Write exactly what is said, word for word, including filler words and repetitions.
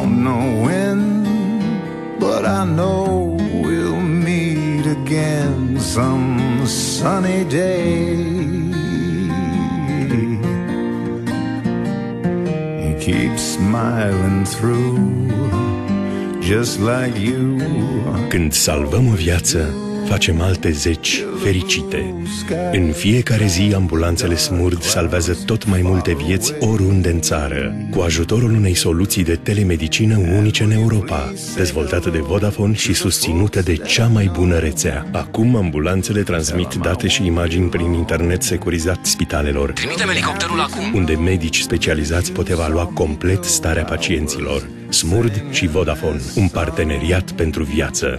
don't know when, but I know we'll meet again some sunny day. You keep smiling through, just like you. Când salvăm o viață, facem alte zeci fericite. În fiecare zi, ambulanțele Smurd salvează tot mai multe vieți oriunde în țară, cu ajutorul unei soluții de telemedicină unice în Europa, dezvoltată de Vodafone și susținută de cea mai bună rețea. Acum, ambulanțele transmit date și imagini prin internet securizat spitalelor. Trimitem elicopterul acum! Unde medici specializați pot evalua complet starea pacienților. Smurd și Vodafone, un parteneriat pentru viață.